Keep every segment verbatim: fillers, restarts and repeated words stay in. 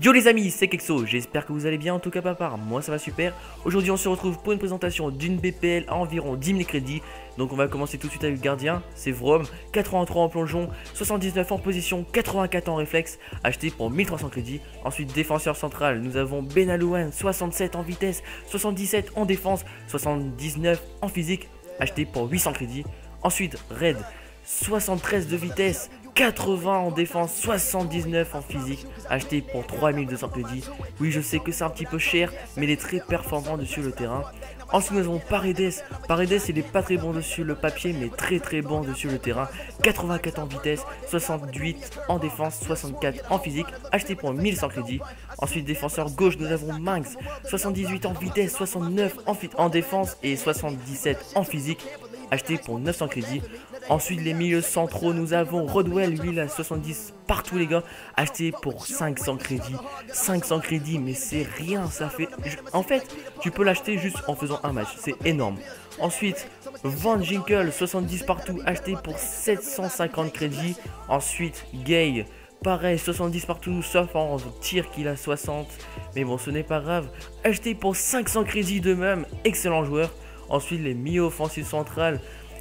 Yo les amis, c'est Kexo, j'espère que vous allez bien, en tout cas pas par moi ça va super. Aujourd'hui on se retrouve pour une présentation d'une B P L à environ dix mille crédits. Donc on va commencer tout de suite avec le gardien, c'est Vrom, quatre-vingt-trois en plongeon, soixante-dix-neuf en position, quatre-vingt-quatre en réflexe, acheté pour mille trois cents crédits. Ensuite défenseur central, nous avons Benalouane, soixante-sept en vitesse, soixante-dix-sept en défense, soixante-dix-neuf en physique, acheté pour huit cents crédits. Ensuite Red, soixante-treize de vitesse, quatre-vingts en défense, soixante-dix-neuf en physique, acheté pour trois mille deux cents crédits. Oui, je sais que c'est un petit peu cher, mais il est très performant dessus le terrain. Ensuite, nous avons Paredes. Paredes, il n'est pas très bon dessus le papier, mais très très bon dessus le terrain. quatre-vingt-quatre en vitesse, soixante-huit en défense, soixante-quatre en physique, acheté pour mille cent crédits. Ensuite, défenseur gauche, nous avons Manx. soixante-dix-huit en vitesse, soixante-neuf en, en défense et soixante-dix-sept en physique, acheté pour neuf cents crédits. Ensuite les milieux centraux, nous avons Rodwell, lui il a soixante-dix partout les gars, acheté pour cinq cents crédits. cinq cents crédits, mais c'est rien, ça fait... En fait, tu peux l'acheter juste en faisant un match, c'est énorme. Ensuite, Van Jinkle, soixante-dix partout, acheté pour sept cent cinquante crédits. Ensuite, Gay, pareil, soixante-dix partout, sauf en tir qu'il a soixante. Mais bon, ce n'est pas grave, acheté pour cinq cents crédits de même, excellent joueur. Ensuite, les milieux offensifs centrales,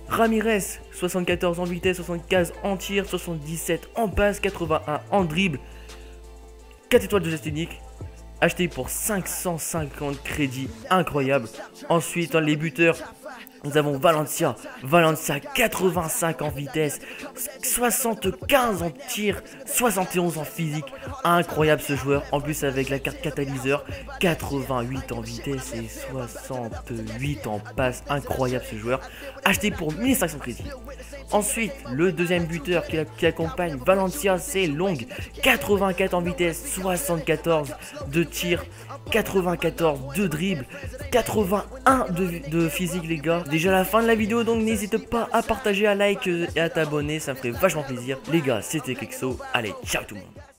Ramirez, soixante-quatorze en vitesse, soixante-quinze en tir, soixante-dix-sept en passe, quatre-vingt-un en dribble, quatre étoiles de geste technique, acheté pour cinq cent cinquante crédits, incroyable. Ensuite, les buteurs, nous avons Valencia, Valencia, quatre-vingt-cinq en vitesse, soixante-quinze en tir, soixante et onze en physique, incroyable ce joueur, en plus avec la carte catalyseur, quatre-vingt-huit en vitesse et soixante-huit en passe, incroyable ce joueur, acheté pour mille cinq cents crédits. Ensuite, le deuxième buteur qui, qui accompagne Valencia, c'est Long, quatre-vingt-quatre en vitesse, soixante-quatorze de tir, quatre-vingt-quatorze de dribble, quatre-vingt-un de, de physique les gars. Déjà la fin de la vidéo, donc n'hésite pas à partager, à like et à t'abonner, ça me ferait vachement plaisir. Les gars, c'était Kexo, allez ciao tout le monde.